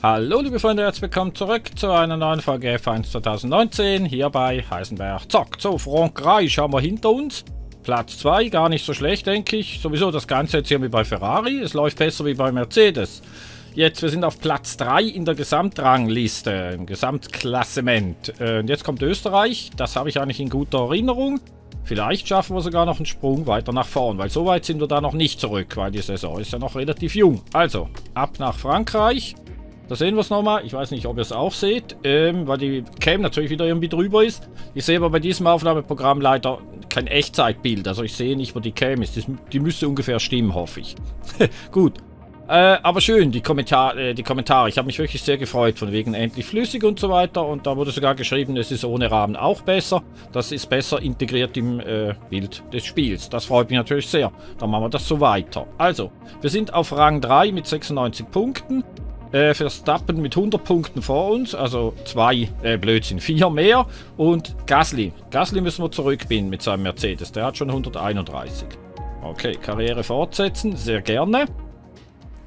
Hallo liebe Freunde, herzlich willkommen zurück zu einer neuen Folge F1 2019, hier bei Heisenberg. Zack, so Frankreich haben wir hinter uns, Platz 2, gar nicht so schlecht denke ich. Sowieso das Ganze jetzt hier wie bei Ferrari, es läuft besser wie bei Mercedes. Jetzt, wir sind auf Platz 3 in der Gesamtrangliste, im Gesamtklassement. Und jetzt kommt Österreich, das habe ich eigentlich in guter Erinnerung. Vielleicht schaffen wir sogar noch einen Sprung weiter nach vorn, weil so weit sind wir da noch nicht zurück, weil die Saison ist ja noch relativ jung. Also, ab nach Frankreich. Da sehen wir es nochmal. Ich weiß nicht, ob ihr es auch seht, weil die Cam natürlich wieder irgendwie drüber ist. Ich sehe aber bei diesem Aufnahmeprogramm leider kein Echtzeitbild. Also ich sehe nicht, wo die Cam ist. Die müsste ungefähr stimmen, hoffe ich. Gut. Aber schön, die Kommentare. Ich habe mich wirklich sehr gefreut, von wegen endlich flüssig und so weiter. Und da wurde sogar geschrieben, es ist ohne Rahmen auch besser. Das ist besser integriert im Bild des Spiels. Das freut mich natürlich sehr. Dann machen wir das so weiter. Also, wir sind auf Rang 3 mit 96 Punkten. Verstappen mit 100 Punkten vor uns, also 4 mehr, und Gasly müssen wir zurückbinden mit seinem Mercedes, der hat schon 131. Okay, Karriere fortsetzen, sehr gerne.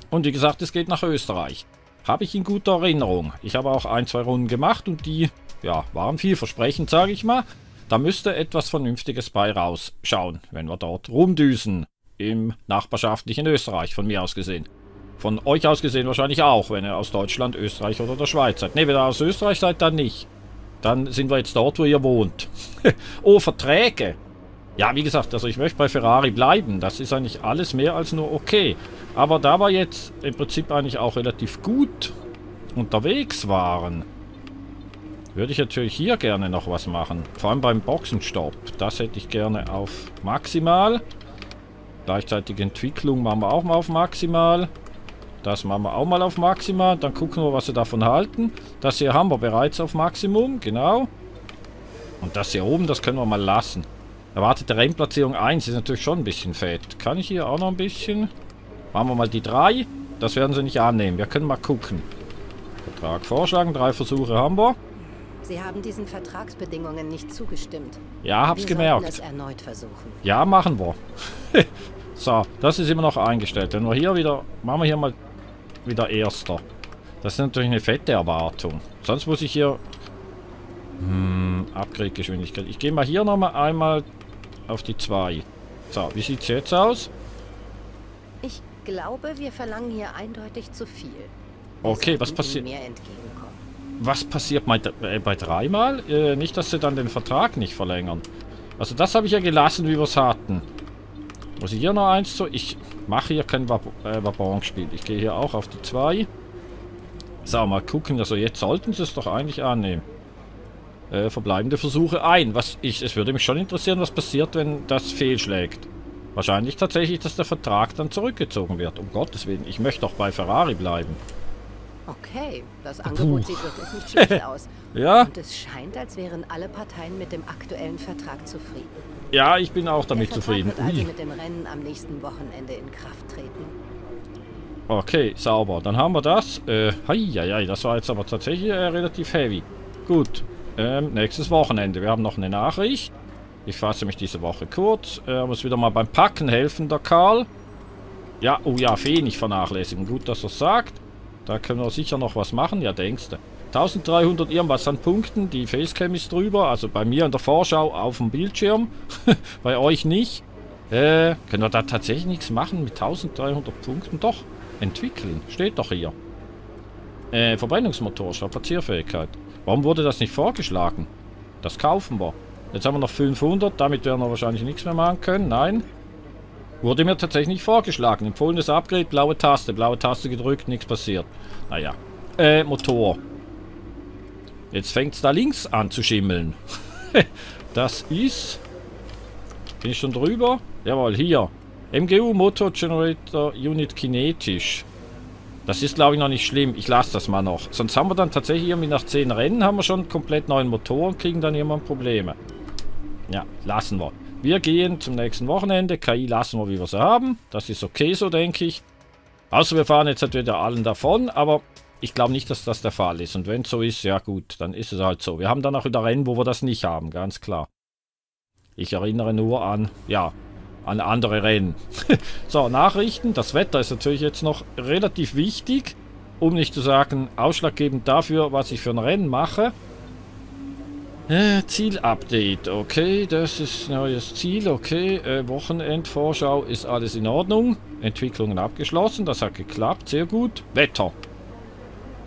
Und wie gesagt, es geht nach Österreich. Habe ich in guter Erinnerung. Ich habe auch ein, zwei Runden gemacht und die, ja, waren vielversprechend, sage ich mal. Da müsste etwas Vernünftiges bei rausschauen, wenn wir dort rumdüsen, im nachbarschaftlichen Österreich, von mir aus gesehen. Von euch aus gesehen wahrscheinlich auch, wenn ihr aus Deutschland, Österreich oder der Schweiz seid. Ne, wenn ihr aus Österreich seid, dann nicht. Dann sind wir jetzt dort, wo ihr wohnt. Oh, Verträge. Ja, wie gesagt, also ich möchte bei Ferrari bleiben. Das ist eigentlich alles mehr als nur okay. Aber da wir jetzt im Prinzip eigentlich auch relativ gut unterwegs waren, würde ich natürlich hier gerne noch was machen. Vor allem beim Boxenstopp. Das hätte ich gerne auf maximal. Gleichzeitige Entwicklung machen wir auch mal auf maximal. Das machen wir auch mal auf Maxima. Dann gucken wir, was wir davon halten. Das hier haben wir bereits auf Maximum. Genau. Und das hier oben, das können wir mal lassen. Erwartete Rennplatzierung 1 ist natürlich schon ein bisschen fett. Kann ich hier auch noch ein bisschen? Machen wir mal die 3. Das werden sie nicht annehmen. Wir können mal gucken. Vertrag vorschlagen. 3 Versuche haben wir. Sie haben diesen Vertragsbedingungen nicht zugestimmt. Ja, hab's gemerkt. Wir sollten es erneut versuchen. Ja, machen wir. So, das ist immer noch eingestellt. Wenn wir hier wieder... Machen wir hier mal... Wieder Erster. Das ist natürlich eine fette Erwartung. Sonst muss ich hier... Abgradgeschwindigkeit. Ich gehe mal hier nochmal einmal auf die 2. So, wie sieht es jetzt aus? Ich glaube, wir verlangen hier eindeutig zu viel. Okay, was passiert? Was passiert bei 3-mal? Nicht, dass sie dann den Vertrag nicht verlängern. Also das habe ich ja gelassen, wie wir es hatten. Muss ich hier noch eins zu? Ich mache hier kein Wabonspiel. Ich gehe hier auch auf die 2. So, mal gucken. Also jetzt sollten sie es doch eigentlich annehmen. Verbleibende Versuche ein. Es würde mich schon interessieren, was passiert, wenn das fehlschlägt. Wahrscheinlich tatsächlich, dass der Vertrag dann zurückgezogen wird. Um Gottes Willen. Ich möchte doch bei Ferrari bleiben. Okay, das Angebot sieht wirklich nicht schlecht aus. Ja. Und es scheint, als wären alle Parteien mit dem aktuellen Vertrag zufrieden. Ja, ich bin auch damit zufrieden. Der Vertrag wird also mit dem Rennen am nächsten Wochenende in Kraft treten. Okay, sauber. Dann haben wir das. Das war jetzt aber tatsächlich relativ heavy. Gut. Nächstes Wochenende. Wir haben noch eine Nachricht. Ich fasse mich diese Woche kurz. Muss wieder mal beim Packen helfen, der Karl. Ja, oh ja, Fee nicht vernachlässigen. Gut, dass er es sagt. Da können wir sicher noch was machen. Ja, denkste. 1300 irgendwas an Punkten. Die Facecam ist drüber. Also bei mir in der Vorschau auf dem Bildschirm. Bei euch nicht. Können wir da tatsächlich nichts machen mit 1300 Punkten? Doch. Entwickeln. Steht doch hier. Verbrennungsmotor. Strapazierfähigkeit. Warum wurde das nicht vorgeschlagen? Das kaufen wir. Jetzt haben wir noch 500. Damit werden wir wahrscheinlich nichts mehr machen können. Nein. Wurde mir tatsächlich nicht vorgeschlagen. Empfohlenes Upgrade, blaue Taste. Blaue Taste gedrückt, nichts passiert. Naja. Motor. Jetzt fängt es da links an zu schimmeln. Das ist... Bin ich schon drüber? Jawohl, hier. MGU Motor Generator Unit kinetisch. Das ist, glaube ich, noch nicht schlimm. Ich lasse das mal noch. Sonst haben wir dann tatsächlich irgendwie nach 10 Rennen haben wir schon einen komplett neuen Motor und kriegen dann irgendwann Probleme. Ja, lassen wir. Wir gehen zum nächsten Wochenende. KI lassen wir, wie wir sie haben. Das ist okay so, denke ich. Außer wir fahren jetzt natürlich allen davon. Aber ich glaube nicht, dass das der Fall ist. Und wenn es so ist, ja gut, dann ist es halt so. Wir haben dann auch wieder Rennen, wo wir das nicht haben, ganz klar. Ich erinnere nur an, ja, an andere Rennen. So, Nachrichten. Das Wetter ist natürlich jetzt noch relativ wichtig. um nicht zu sagen, ausschlaggebend dafür, was ich für ein Rennen mache. Zielupdate, okay, das ist ein neues Ziel, okay, Wochenendvorschau, ist alles in Ordnung, Entwicklungen abgeschlossen, das hat geklappt, sehr gut, Wetter.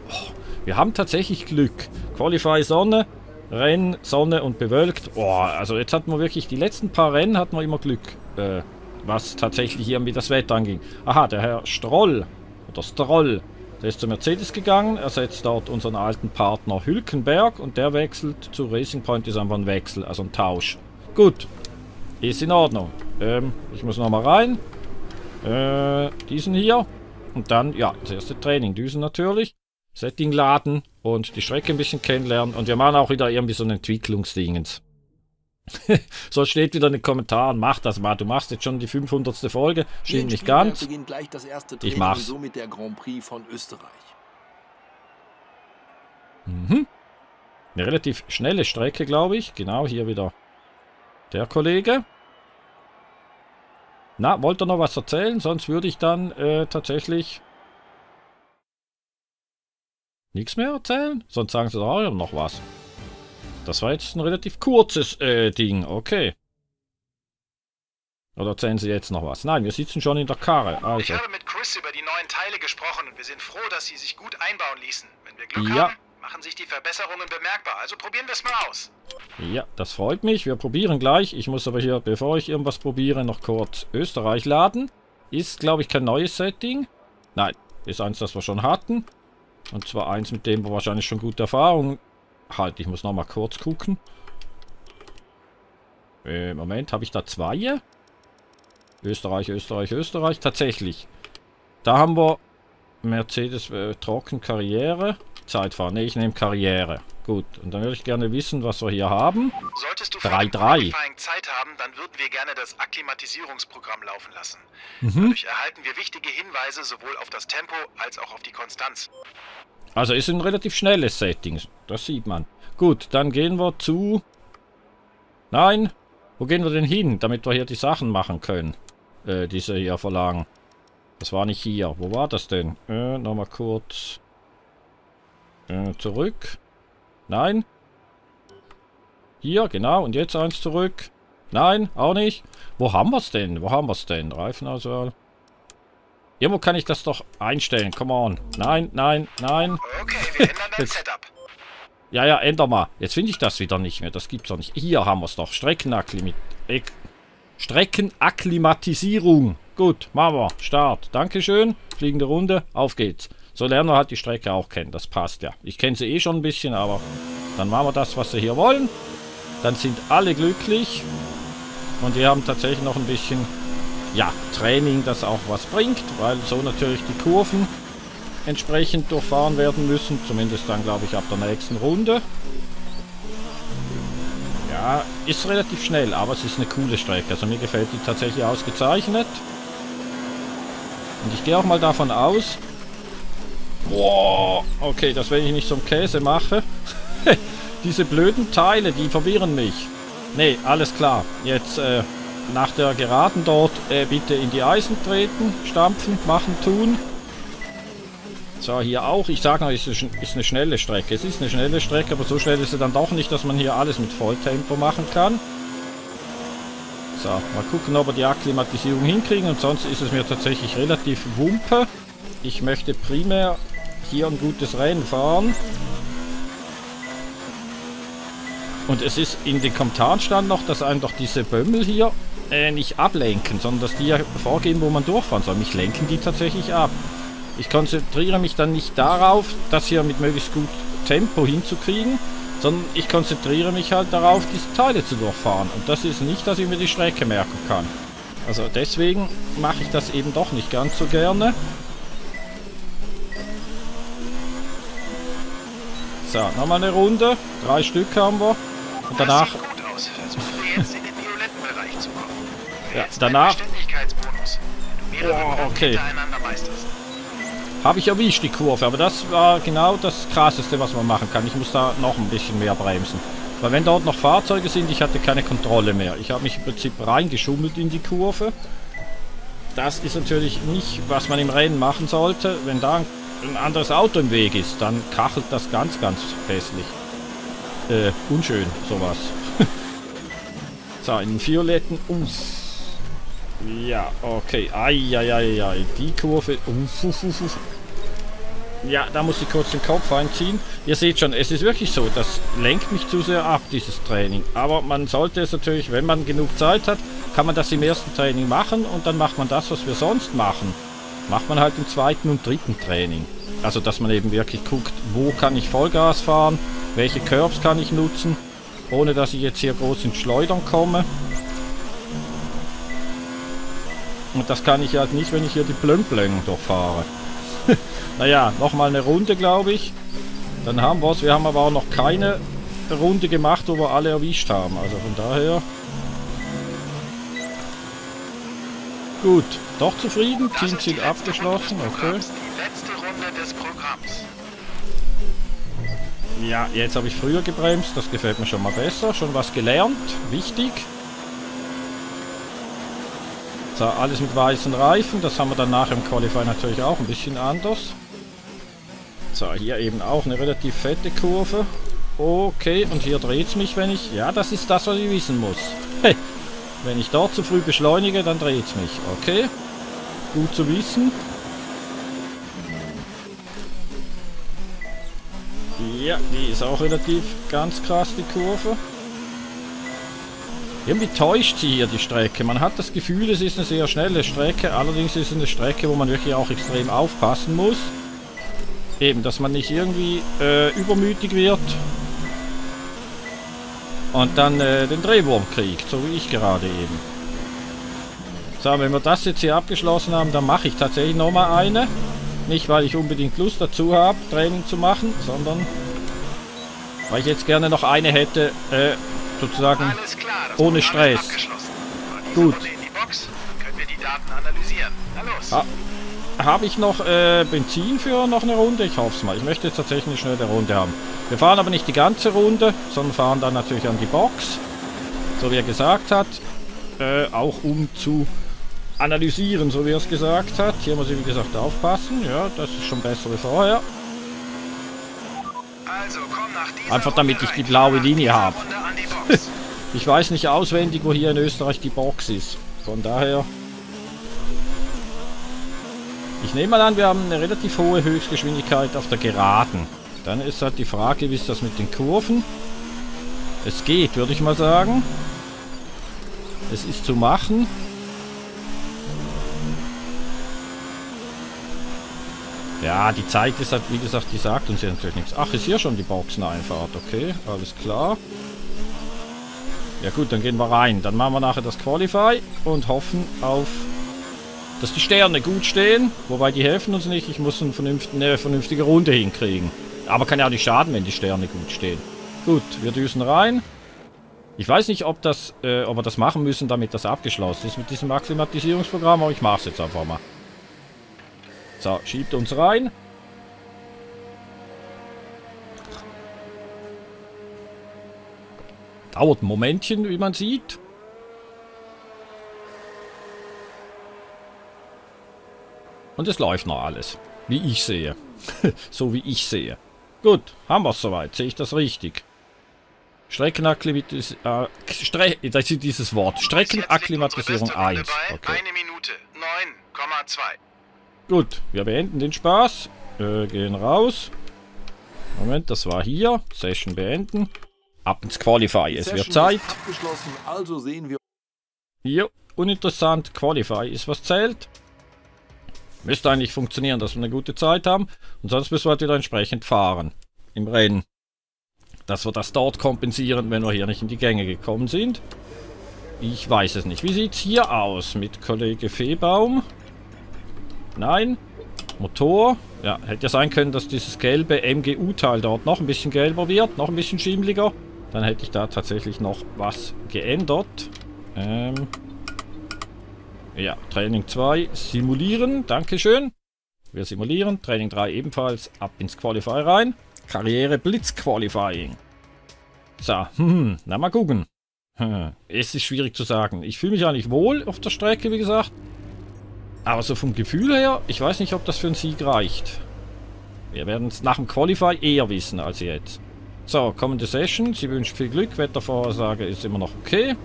Oh, wir haben tatsächlich Glück, Qualify Sonne, Rennen, Sonne und bewölkt. Oh, also jetzt hatten wir wirklich, die letzten paar Rennen hatten wir immer Glück, was tatsächlich irgendwie das Wetter anging. Aha, der Herr Stroll, oder Stroll, der ist zu Mercedes gegangen, ersetzt dort unseren alten Partner Hülkenberg und der wechselt zu Racing Point, ist einfach ein Wechsel, also ein Tausch. Gut, ist in Ordnung. Ich muss nochmal rein. Diesen hier und dann, ja, das erste Training, Düsen natürlich. Setting laden und die Strecke ein bisschen kennenlernen und wir machen auch wieder irgendwie so ein Entwicklungsdingens. So steht wieder in den Kommentaren, mach das mal, du machst jetzt schon die 500. Folge, stimmt nicht ganz. Gleich das erste Training, ich mach's. Somit der Grand Prix von Österreich. Mhm. Eine relativ schnelle Strecke, glaube ich. Genau, hier wieder der Kollege. Na, wollt ihr noch was erzählen? Sonst würde ich dann tatsächlich nichts mehr erzählen. Sonst sagen sie doch noch was. Das war jetzt ein relativ kurzes Ding, okay. Oder erzählen Sie jetzt noch was? Nein, wir sitzen schon in der Karre. Also. Ich habe mit Chris über die neuen Teile gesprochen und wir sind froh, dass sie sich gut einbauen ließen. Wenn wir Glück haben, machen sich die Verbesserungen bemerkbar. Also probieren wir es mal aus. Ja, das freut mich. Wir probieren gleich. Ich muss aber hier, bevor ich irgendwas probiere, noch kurz Österreich laden. Ist, glaube ich, kein neues Setting. Nein, ist eins, das wir schon hatten. Und zwar eins, mit dem wir wahrscheinlich schon gute Erfahrungen. Halt, ich muss noch mal kurz gucken. Moment, habe ich da zwei? Österreich, Österreich, Österreich. Tatsächlich. Da haben wir Mercedes trocken Karriere. Zeitfahren. Ne, ich nehme Karriere. Gut. Und dann würde ich gerne wissen, was wir hier haben. Solltest du 3-3. Zeit haben, dann würden wir gerne das Akklimatisierungsprogramm laufen lassen. Mhm. Dadurch erhalten wir wichtige Hinweise sowohl auf das Tempo als auch auf die Konstanz. Also ist ein relativ schnelles Setting. Das sieht man. Gut, dann gehen wir zu... Nein! Wo gehen wir denn hin, damit wir hier die Sachen machen können? Diese hier verlangen. Das war nicht hier. Wo war das denn? Nochmal kurz... zurück. Nein. Hier, genau. Und jetzt eins zurück. Nein, auch nicht. Wo haben wir es denn? Wo haben wir es denn? Reifenauswahl. Irgendwo kann ich das doch einstellen. Come on. Nein, nein, nein. Okay, wir ändern dein Setup. Ja, ja, änder mal. Jetzt finde ich das wieder nicht mehr. Das gibt's doch nicht. Hier haben wir es doch. Streckenakklimatisierung. Gut, machen wir. Start. Dankeschön. Fliegende Runde. Auf geht's. So lernen wir halt die Strecke auch kennen. Das passt ja. Ich kenne sie eh schon ein bisschen, aber dann machen wir das, was sie hier wollen. Dann sind alle glücklich. Und wir haben tatsächlich noch ein bisschen... ja, Training, das auch was bringt, weil so natürlich die Kurven entsprechend durchfahren werden müssen. Zumindest dann, glaube ich, ab der nächsten Runde. Ja, ist relativ schnell, aber es ist eine coole Strecke. Also mir gefällt die tatsächlich ausgezeichnet. Und ich gehe auch mal davon aus... Boah, okay, dass wenn ich nicht so einen Käse mache... Diese blöden Teile, die verwirren mich. Nee, alles klar. Jetzt, nach der Geraden dort bitte in die Eisen treten, stampfen, machen, tun. So, hier auch. Ich sage noch, es ist eine schnelle Strecke. Es ist eine schnelle Strecke, aber so schnell ist sie dann doch nicht, dass man hier alles mit Volltempo machen kann. So, mal gucken, ob wir die Akklimatisierung hinkriegen. Und sonst ist es mir tatsächlich relativ wumpe. Ich möchte primär hier ein gutes Rennen fahren. Und es ist in den Kommentaren stand noch, dass einem doch diese Bömmel hier nicht ablenken, sondern dass die ja vorgehen, wo man durchfahren soll. Mich lenken die tatsächlich ab. Ich konzentriere mich dann nicht darauf, das hier mit möglichst gut Tempo hinzukriegen, sondern ich konzentriere mich halt darauf, diese Teile zu durchfahren. Und das ist nicht, dass ich mir die Strecke merken kann. Also deswegen mache ich das eben doch nicht ganz so gerne. So, nochmal eine Runde. 3 Stück haben wir. Und danach... ja, danach... Oh, okay. Habe ich erwischt die Kurve, aber das war genau das Krasseste, was man machen kann. Ich muss da noch ein bisschen mehr bremsen. Weil wenn dort noch Fahrzeuge sind, ich hatte keine Kontrolle mehr. Ich habe mich im Prinzip reingeschummelt in die Kurve. Das ist natürlich nicht, was man im Rennen machen sollte. Wenn da ein ein anderes Auto im Weg ist, dann kachelt das ganz, ganz hässlich. Unschön, sowas. So, in violetten... Ja, okay. Eieiei, die Kurve... Ja, da muss ich kurz den Kopf einziehen. Ihr seht schon, es ist wirklich so, das lenkt mich zu sehr ab, dieses Training. Aber man sollte es natürlich, wenn man genug Zeit hat, kann man das im ersten Training machen und dann macht man das, was wir sonst machen. Macht man halt im zweiten und dritten Training. Also, dass man eben wirklich guckt, wo kann ich Vollgas fahren, welche Curbs kann ich nutzen, ohne dass ich jetzt hier groß ins Schleudern komme. Und das kann ich halt nicht, wenn ich hier die Blömblöng durchfahre. Naja, nochmal eine Runde, glaube ich. Dann haben wir es. Wir haben aber auch noch keine Runde gemacht, wo wir alle erwischt haben. Also von daher... Gut, doch zufrieden. Teams sind abgeschlossen. Okay. Ja, jetzt habe ich früher gebremst. Das gefällt mir schon mal besser. Schon was gelernt. Wichtig. So, alles mit weißen Reifen, das haben wir dann nachher im Qualify natürlich auch ein bisschen anders. So, hier eben auch eine relativ fette Kurve. Okay, und hier dreht es mich, wenn ich... Ja, das ist das, was ich wissen muss. Hey, wenn ich dort zu früh beschleunige, dann dreht es mich. Okay, gut zu wissen. Ja, die ist auch relativ ganz krass, die Kurve. Irgendwie täuscht sie hier die Strecke. Man hat das Gefühl, es ist eine sehr schnelle Strecke. Allerdings ist es eine Strecke, wo man wirklich auch extrem aufpassen muss. Eben, dass man nicht irgendwie übermütig wird. Und dann den Drehwurm kriegt, so wie ich gerade eben. So, wenn wir das jetzt hier abgeschlossen haben, dann mache ich tatsächlich nochmal eine. Nicht, weil ich unbedingt Lust dazu habe, Training zu machen, sondern weil ich jetzt gerne noch eine hätte, sozusagen ohne Stress. Gut. Habe ich noch Benzin für noch eine Runde? Ich hoffe es mal. Ich möchte jetzt tatsächlich eine schnelle Runde haben. Wir fahren aber nicht die ganze Runde, sondern fahren dann natürlich an die Box. So wie er gesagt hat. Auch um zu analysieren, so wie er es gesagt hat. Hier muss ich, wie gesagt, aufpassen. Ja, das ist schon besser wie vorher. Einfach damit ich die blaue Linie habe. Ich weiß nicht auswendig, wo hier in Österreich die Box ist. Von daher... Ich nehme mal an, wir haben eine relativ hohe Höchstgeschwindigkeit auf der Geraden. Dann ist halt die Frage, wie ist das mit den Kurven? Es geht, würde ich mal sagen. Es ist zu machen. Ja, die Zeit ist halt, wie gesagt, die sagt uns ja natürlich nichts. Ach, ist hier schon die Boxeneinfahrt. Okay, alles klar. Ja gut, dann gehen wir rein. Dann machen wir nachher das Qualify und hoffen auf, dass die Sterne gut stehen. Wobei, die helfen uns nicht. Ich muss eine vernünftige Runde hinkriegen. Aber kann ja auch nicht schaden, wenn die Sterne gut stehen. Gut, wir düsen rein. Ich weiß nicht, ob wir das machen müssen, damit das abgeschlossen ist mit diesem Akklimatisierungsprogramm. Aber ich mache es jetzt einfach mal. So, schiebt uns rein. Dauert ein Momentchen, wie man sieht. Und es läuft noch alles. Wie ich sehe. So wie ich sehe. Gut, haben wir es soweit. Sehe ich das richtig? Das ist dieses Wort. Streckenakklimatisierung 1. Okay. 1 Minute 9,2. Gut, wir beenden den Spaß. Gehen raus. Moment, das war hier. Session beenden. Ab ins Qualify. Es wird Zeit. Also sehen wir. Jo, uninteressant. Qualify ist, was zählt. Müsste eigentlich funktionieren, dass wir eine gute Zeit haben. Und sonst müssen wir halt wieder entsprechend fahren. Im Rennen. Dass wir das dort kompensieren, wenn wir hier nicht in die Gänge gekommen sind. Ich weiß es nicht. Wie sieht es hier aus mit Kollege Feebaum? Nein. Motor. Ja, hätte ja sein können, dass dieses gelbe MGU-Teil dort noch ein bisschen gelber wird. Noch ein bisschen schimmeliger. Dann hätte ich da tatsächlich noch was geändert. Ja, Training 2 simulieren. Dankeschön. Wir simulieren. Training 3 ebenfalls. Ab ins Qualify rein. Karriere Blitz-Qualifying. So, na mal gucken. Es ist schwierig zu sagen. Ich fühle mich eigentlich wohl auf der Strecke, wie gesagt. Aber so vom Gefühl her, ich weiß nicht, ob das für einen Sieg reicht. Wir werden es nach dem Qualify eher wissen als jetzt. So, kommende Session. Sie wünscht viel Glück. Wettervorhersage ist immer noch okay.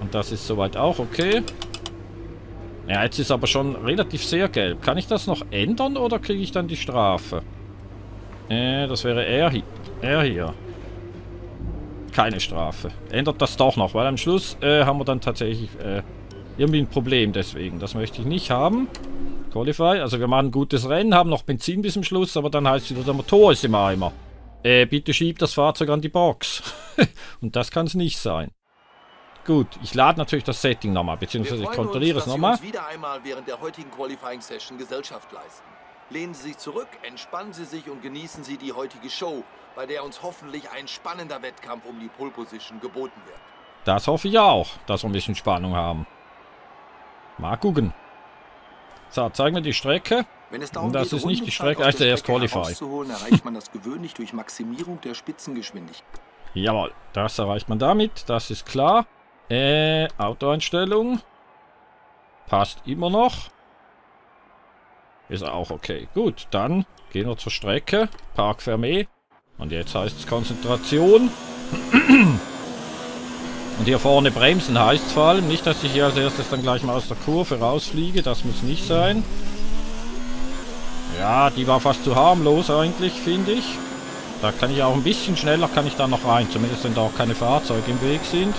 Und das ist soweit auch okay. Ja, jetzt ist aber schon relativ sehr gelb. Kann ich das noch ändern oder kriege ich dann die Strafe? Das wäre er hier. Keine Strafe. Ändert das doch noch, weil am Schluss haben wir dann tatsächlich irgendwie ein Problem deswegen. Das möchte ich nicht haben. Qualify. Also wir machen ein gutes Rennen, haben noch Benzin bis zum Schluss, aber dann heißt es wieder, der Motor ist im Eimer. Bitte schieb das Fahrzeug an die Box. Und das kann es nicht sein. Gut, ich lade natürlich das Setting nochmal, beziehungsweise ich kontrolliere es nochmal. Wir freuen uns, dass Sie uns wieder einmal während der heutigen Qualifying-Session Gesellschaft leisten. Lehnen Sie sich zurück, entspannen Sie sich und genießen Sie die heutige Show, bei der uns hoffentlich ein spannender Wettkampf um die Pole Position geboten wird. Das hoffe ich auch, dass wir ein bisschen Spannung haben. Mal gucken. So, zeigen wir die Strecke. Wenn es darum das geht, ist nicht die Strecke, also erst Qualify. Erreicht man das gewöhnlich durch Maximierung der Spitzengeschwindigkeit. Jawohl, das erreicht man damit, das ist klar. Autoeinstellung. Passt immer noch. Ist auch okay. Gut, dann gehen wir zur Strecke. Parc Fermé. Und jetzt heißt es Konzentration. Und hier vorne bremsen heißt es vor allem. Nicht, dass ich hier als erstes dann gleich mal aus der Kurve rausfliege. Das muss nicht sein. Ja, die war fast zu harmlos eigentlich, finde ich. Da kann ich auch ein bisschen schneller, kann ich da noch rein. Zumindest wenn da auch keine Fahrzeuge im Weg sind.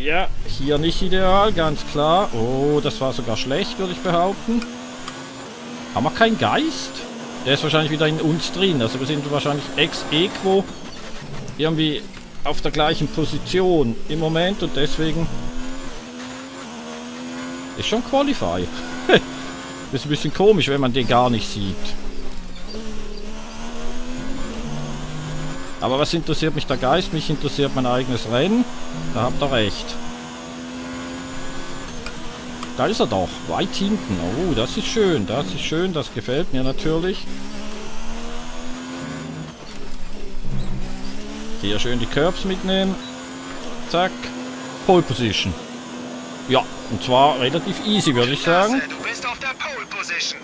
Ja, hier nicht ideal, ganz klar. Oh, das war sogar schlecht, würde ich behaupten. Haben wir keinen Geist? Der ist wahrscheinlich wieder in uns drin. Also wir sind wahrscheinlich ex equo irgendwie auf der gleichen Position im Moment und deswegen ist schon Qualify. Ist ein bisschen komisch, wenn man den gar nicht sieht. Aber was interessiert mich der Geist? Mich interessiert mein eigenes Rennen. Da habt ihr recht. Da ist er doch. Weit hinten. Oh, das ist schön. Das ist schön. Das gefällt mir natürlich. Hier schön die Curbs mitnehmen. Zack. Pole Position. Ja, und zwar relativ easy, würde ich sagen. Du bist auf der Pole Position.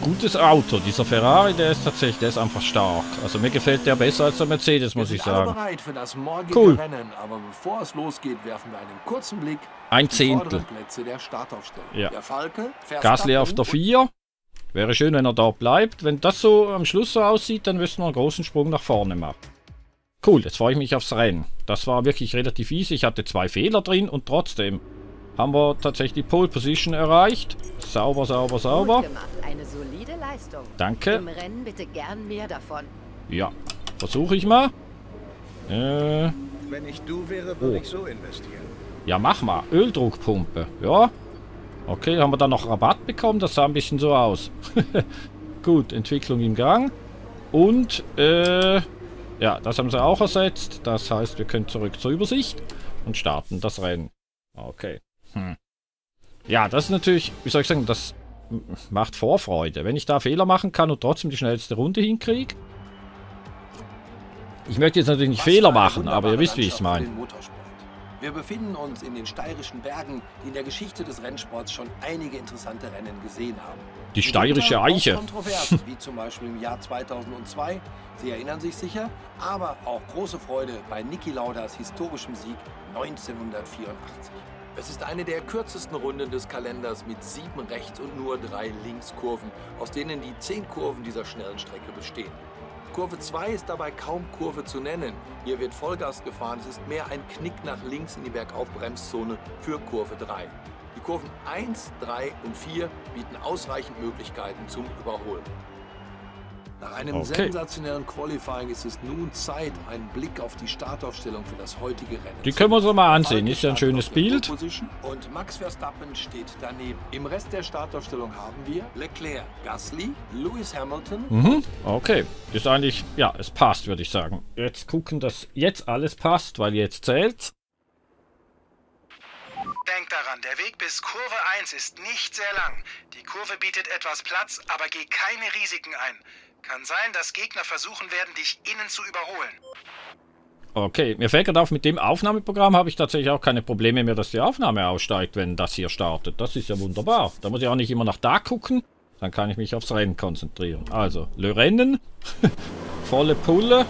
Gutes Auto. Dieser Ferrari, der ist tatsächlich, der ist einfach stark. Also mir gefällt der besser als der Mercedes, muss ich sagen. Für das cool. Rennen, aber bevor es losgeht, werfen wir einen kurzen Blick ein Zehntel. Der ja. Der Falke, Gasly auf der 4. Wäre schön, wenn er da bleibt. Wenn das so am Schluss so aussieht, dann müssen wir einen großen Sprung nach vorne machen. Cool, jetzt freue ich mich aufs Rennen. Das war wirklich relativ easy. Ich hatte 2 Fehler drin und trotzdem haben wir tatsächlich die Pole Position erreicht. Sauber, sauber, sauber. Eine solide Leistung. Danke. Im Rennen bitte gern mehr davon. Ja, versuche ich mal. Wenn ich du wäre, würde ich so investieren. Ja, mach mal. Öldruckpumpe. Ja. Okay, haben wir dann noch Rabatt bekommen? Das sah ein bisschen so aus. Gut, Entwicklung im Gang. Und, ja, das haben sie auch ersetzt. Das heißt, wir können zurück zur Übersicht und starten das Rennen. Okay. Ja, das ist natürlich, wie soll ich sagen, das macht Vorfreude. Wenn ich da Fehler machen kann und trotzdem die schnellste Runde hinkriege. Ich möchte jetzt natürlich nicht Fehler machen, aber ihr wisst, wie ich es meine. Wir befinden uns in den steirischen Bergen, die in der Geschichte des Rennsports schon einige interessante Rennen gesehen haben. Die steirische Eiche. Kontroversen, wie zum Beispiel im Jahr 2002, Sie erinnern sich sicher, aber auch große Freude bei Niki Laudas historischem Sieg 1984. Es ist eine der kürzesten Runden des Kalenders mit 7 Rechts- und nur 3 Linkskurven, aus denen die 10 Kurven dieser schnellen Strecke bestehen. Kurve 2 ist dabei kaum Kurve zu nennen. Hier wird Vollgas gefahren, es ist mehr ein Knick nach links in die Bergaufbremszone für Kurve 3. Die Kurven 1, 3 und 4 bieten ausreichend Möglichkeiten zum Überholen. Nach einem sensationellen Qualifying ist es nun Zeit, einen Blick auf die Startaufstellung für das heutige Rennen. Die können wir uns so mal ansehen, ist ja ein schönes Bild. Und Max Verstappen steht daneben. Im Rest der Startaufstellung haben wir Leclerc, Gasly, Lewis Hamilton. Mhm, okay. Ist eigentlich, ja, es passt, würde ich sagen. Jetzt gucken, dass jetzt alles passt, weil jetzt zählt's. Denk daran, der Weg bis Kurve 1 ist nicht sehr lang. Die Kurve bietet etwas Platz, aber geh keine Risiken ein. Kann sein, dass Gegner versuchen werden, dich innen zu überholen. Okay, mir fällt gerade auf, mit dem Aufnahmeprogramm habe ich tatsächlich auch keine Probleme mehr, dass die Aufnahme aussteigt, wenn das hier startet. Das ist ja wunderbar. Da muss ich auch nicht immer nach da gucken. Dann kann ich mich aufs Rennen konzentrieren. Also, Le Rennen. Volle Pulle.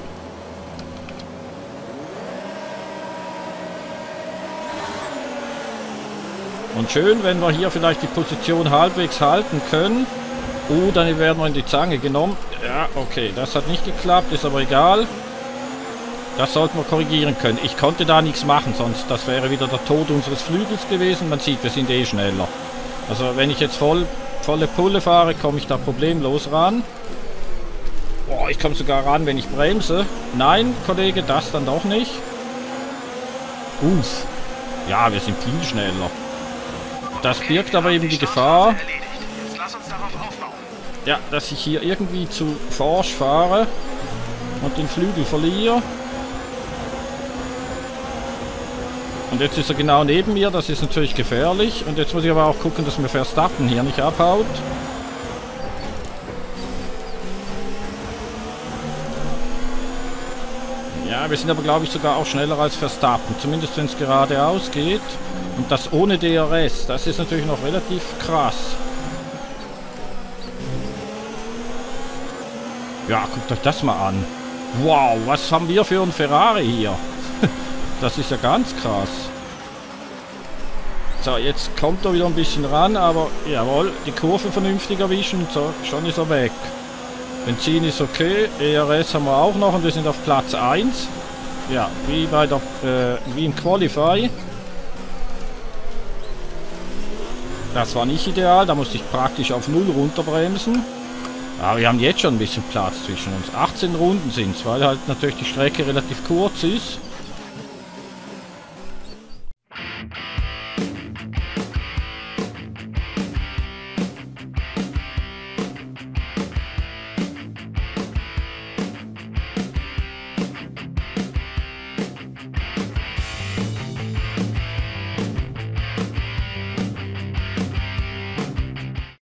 Und schön, wenn wir hier vielleicht die Position halbwegs halten können. Dann werden wir in die Zange genommen. Ja, okay, das hat nicht geklappt, ist aber egal. Das sollten wir korrigieren können. Ich konnte da nichts machen, sonst das wäre wieder der Tod unseres Flügels gewesen. Man sieht, wir sind eh schneller. Also wenn ich jetzt volle Pulle fahre, komme ich da problemlos ran. Boah, ich komme sogar ran, wenn ich bremse. Nein, Kollege, das dann doch nicht. Uff. Ja, wir sind viel schneller. Das birgt aber eben die Gefahr, ja, dass ich hier irgendwie zu forsch fahre und den Flügel verliere. Und jetzt ist er genau neben mir, das ist natürlich gefährlich. Und jetzt muss ich aber auch gucken, dass mir Verstappen hier nicht abhaut. Ja, wir sind aber, glaube ich, sogar auch schneller als Verstappen. Zumindest, wenn es geradeaus geht. Und das ohne DRS. Das ist natürlich noch relativ krass. Ja, guckt euch das mal an. Wow, was haben wir für einen Ferrari hier? Das ist ja ganz krass. So, jetzt kommt er wieder ein bisschen ran, aber jawohl, die Kurve vernünftig erwischen, so, schon ist er weg. Benzin ist okay, ERS haben wir auch noch und wir sind auf Platz 1. Ja, wie bei der, wie im Qualify. Das war nicht ideal, da musste ich praktisch auf 0 runterbremsen. Aber wir haben jetzt schon ein bisschen Platz zwischen uns. 18 Runden sind es, weil halt natürlich die Strecke relativ kurz ist.